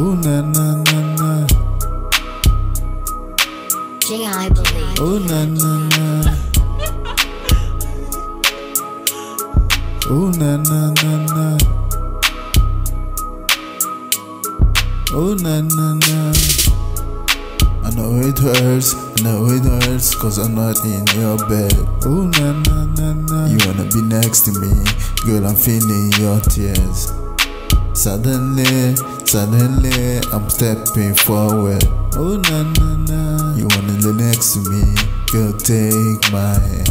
na na na. J.I. believe. Ooh na na na. Ooh na na na na. Ooh na na na. I know it hurts, I know it hurts, 'cause I'm not in your bed. Ooh na na na na. You wanna be next to me, girl, I'm feeling your tears. Suddenly, suddenly, I'm stepping forward. Ooh na na na. You wanna lay next to me, girl, take my hand.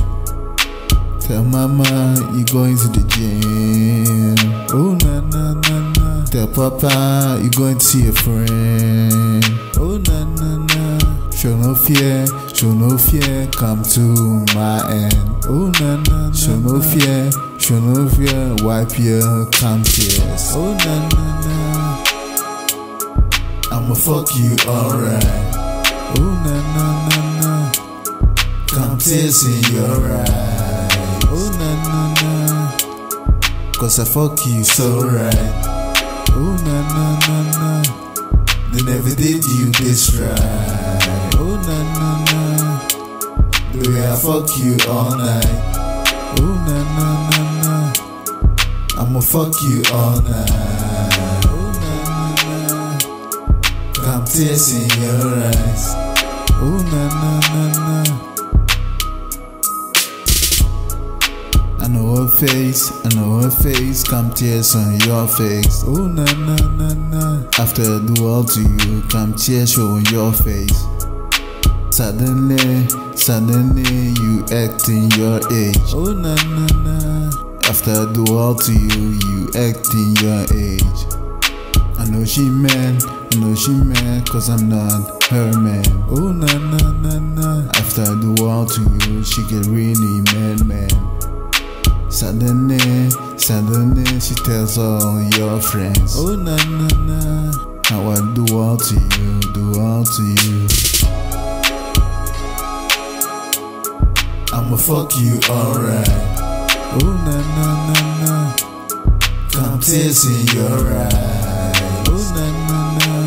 Tell mama you're going to the gym. Ooh na na na na. Tell papa you're going to see a friend. Ooh na na na. Show no fear, come to my end. Ooh na na na. Show no fear, wipe your cum tears. Oh na na na, I'ma fuck you alright. Oh na na na na, cum tears in your eyes. Oh na na na, 'cause I fuck you so right. Oh na na na na, they never did you this right. Oh na na na, the way I fuck you all night. Oh na na na na, I'ma fuck you all night. Oh na na na, cum tears in your eyes. Oh na na na na. I know her face, I know her face, cum tears on your face. Oh na na na na. After I do all to you, cum tears show on your face. Suddenly, suddenly you acting your age. Oh na na na. After I do all to you, you acting your age. I know she mad, I know she mad, 'cause I'm not her man. Oh na na na na. After I do all to you, she get really mad man. Suddenly, suddenly she tells all your friends. Oh na na na. How I do all to you, do all to you. I'ma fuck you alright. Oh na na na na, cum tears in your eyes. Oh na na na,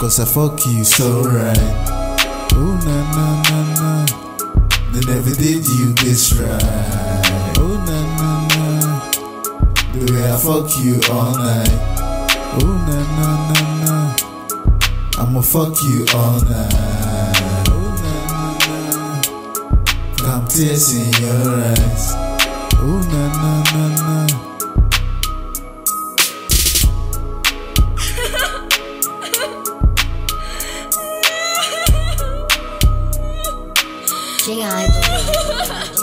'cause I fuck you so right. Oh na na na na, they never did you this right. Oh na na na, the way I fuck you all night. Oh na na na na, I'ma fuck you all night. Cum tears in your eyes. Oh na na na na. J.I.